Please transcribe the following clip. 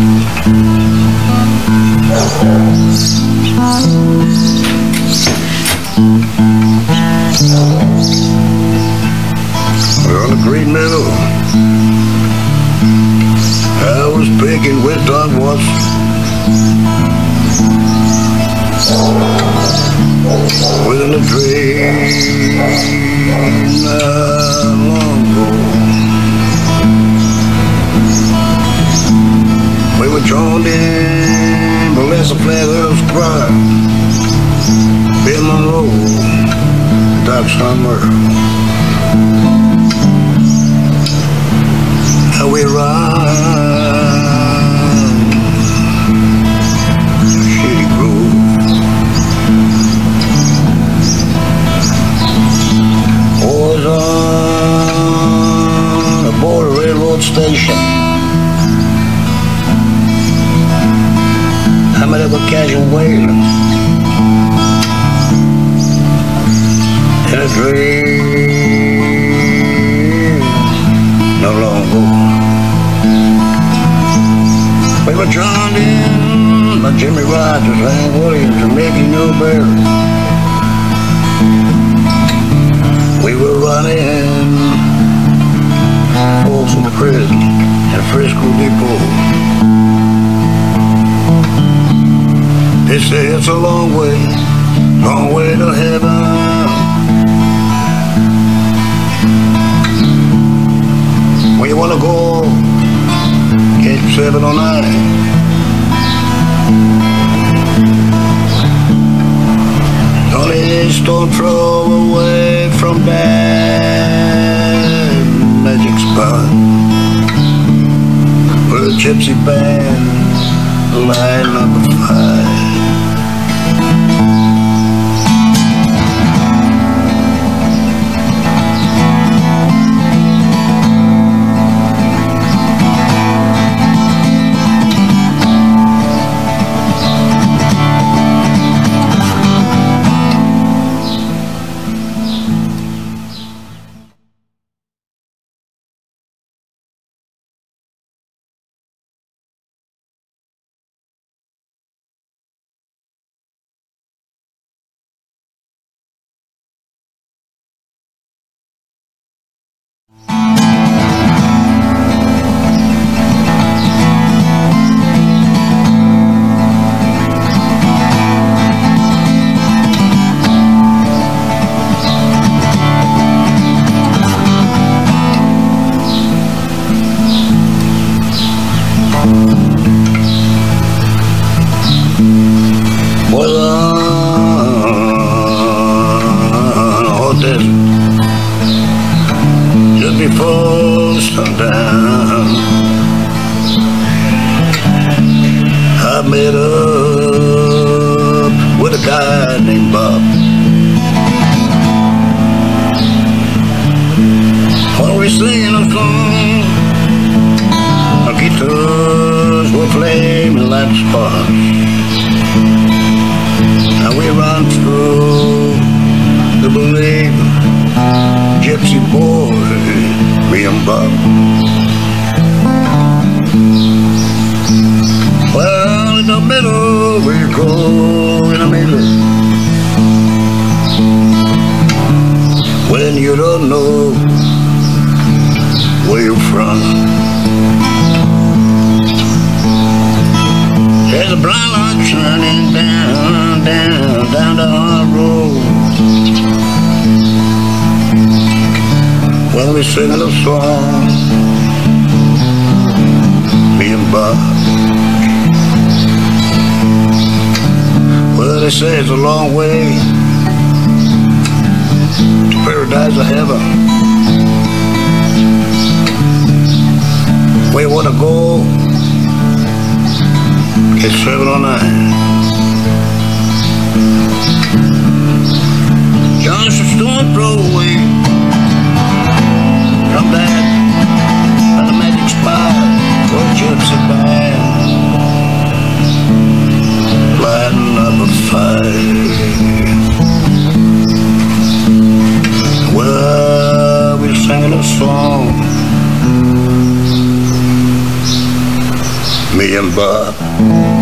We're on the Green Meadow. I was picking with Doc Watson within a dream not long ago. We were joined in, but let's play the squad. Bill Monroe, Doc Summer. How we ride, shitty groove. Always on aboard a railroad station. I met up with casual whaling in a dream no long ago. We were joined in by Jimmy Rodgers, Hank Williams, and Mickey Newbury. We were running Folsom Prison and Frisco Depot. They say it's a long way to heaven. When you wanna go, get 7 or 9. Only stone throw away from that magic spot where the gypsy band light number 5. me and Bob.